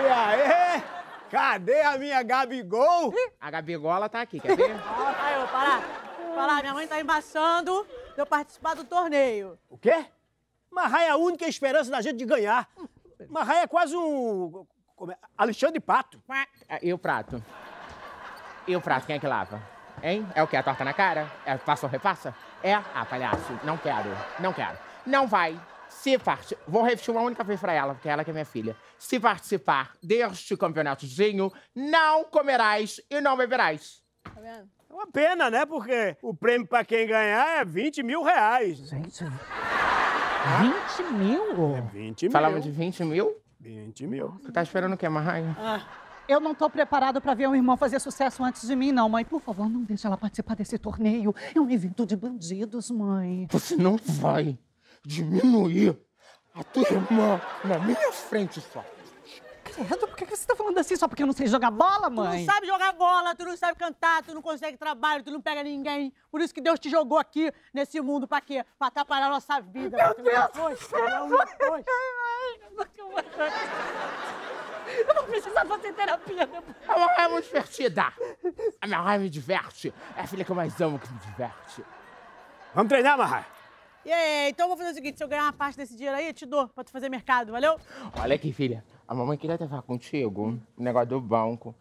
E aí? Cadê a minha Gabigol? A Gabigola tá aqui, quer ver? Aí, eu parar. Minha mãe tá embaçando de eu participar do torneio. O quê? Marraia é a única esperança da gente de ganhar. Marraia é quase um... Alexandre Pato. E o prato? E o prato, quem é que lava? Hein? É o quê? A torta na cara? É passa ou repassa? É? Ah, palhaço, não quero, não quero. Não vai. Se participar, vou repetir uma única vez pra ela, porque ela que é minha filha. Se participar deste campeonatozinho, não comerás e não beberás. Tá vendo? É uma pena, né? Porque o prêmio pra quem ganhar é 20 mil reais. Gente, 20 mil? É 20 mil. Falava de 20 mil? 20 mil. Você tá esperando o quê, Marraia? Eu não tô preparada pra ver um irmão fazer sucesso antes de mim, não, mãe. Por favor, não deixa ela participar desse torneio. É um evento de bandidos, mãe. Você não vai diminuir a tua irmã na minha frente só. Credo, por que você tá falando assim? Só porque eu não sei jogar bola, mãe? Tu não sabe jogar bola, tu não sabe cantar, tu não consegue trabalho, tu não pega ninguém. Por isso que Deus te jogou aqui nesse mundo, pra quê? Pra atrapalhar a nossa vida. Meu Deus! Eu não preciso fazer terapia depois. A minha mãe é muito divertida. A minha mãe me diverte. É a filha que eu mais amo que me diverte. Vamos treinar, Marraia? Então eu vou fazer o seguinte, se eu ganhar uma parte desse dinheiro aí, eu te dou pra tu fazer mercado, valeu? Olha aqui, filha, a mamãe queria até falar contigo, um negócio do banco,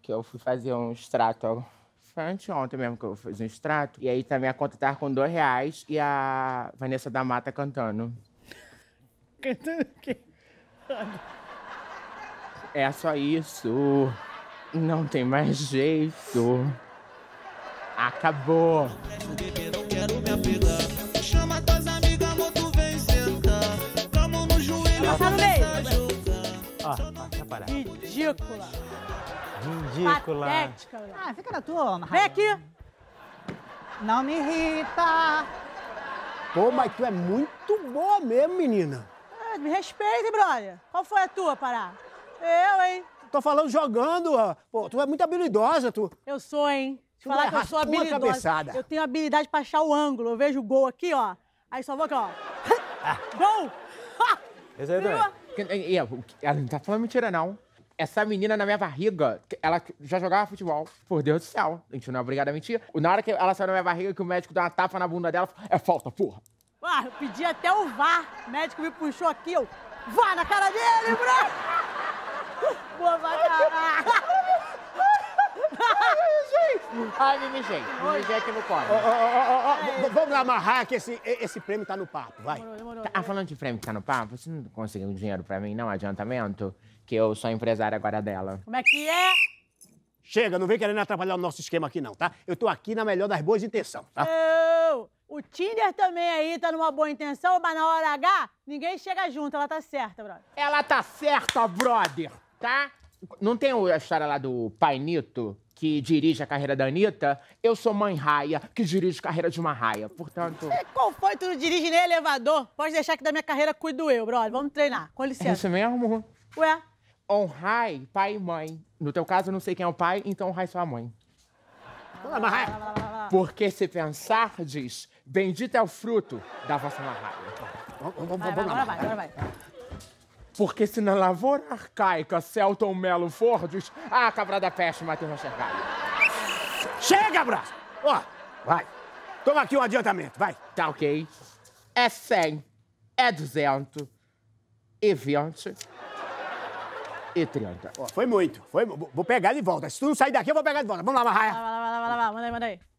que eu fui fazer um extrato, foi anteontem mesmo que eu fiz um extrato, e aí também a conta tava com R$2 e a Vanessa da Mata cantando. Cantando o quê? É só isso, não tem mais jeito, acabou. Ridícula. Ridícula. Patética. Ah, fica na tua, Marraia. Vem aqui. Não me irrita. Pô, mas tu é muito boa mesmo, menina. Ah, me respeita, brother. Qual foi a tua, Pará? Eu, hein? Tô falando jogando, ó. Pô, tu é muito habilidosa, tu. Eu sou, hein? Te falar que eu sou habilidosa. Cabeçada. Eu tenho habilidade pra achar o ângulo. Eu vejo o gol aqui, ó. Aí só vou aqui, ó. Gol! Esse aí também. Ela não tá falando mentira, não. Essa menina na minha barriga, ela já jogava futebol. Por Deus do céu, a gente não é obrigada a mentir. Na hora que ela saiu na minha barriga, que o médico deu uma tapa na bunda dela, é falta, porra. Ah, eu pedi até o VAR. O médico me puxou aqui, eu... Vá na cara dele, bro! Boa, vai, caralho! Ai, me mijei. Me mijei aqui no corpo. Vamos amarrar que esse prêmio tá no papo, vai. Ah, falando de prêmio que tá no papo, você não conseguiu dinheiro pra mim, não? Adiantamento? Que eu sou empresária agora dela. Como é que é? Chega, não vem querendo atrapalhar o nosso esquema aqui, não, tá? Eu tô aqui na melhor das boas intenções, tá? O Tinder também aí tá numa boa intenção, mas na hora H, ninguém chega junto. Ela tá certa, brother. Ela tá certa, brother, tá? Não tem a história lá do pai Nito, que dirige a carreira da Anitta? Eu sou mãe Raia, que dirige a carreira de uma Raia, portanto... Qual foi? Tu não dirige nem elevador? Pode deixar que da minha carreira cuido eu, brother. Vamos treinar, com licença. É isso mesmo? Ué? Honrai, pai e mãe. No teu caso, eu não sei quem é o pai, então honrai sua mãe. Lá. Porque se pensar, diz, bendito é o fruto da vossa Marraia. Agora vai. Porque se na lavoura arcaica Celton Melo for, diz, ah, cabra da peste, Matheus Rochergalho. Chega, braço! Ó, vai. Toma aqui um adiantamento, vai. Tá ok. É 100, é 200, e 20, e 30. Ó, foi muito. Vou pegar de volta. Se tu não sair daqui, eu vou pegar de volta. Vamos lá, Marraia. Manda aí.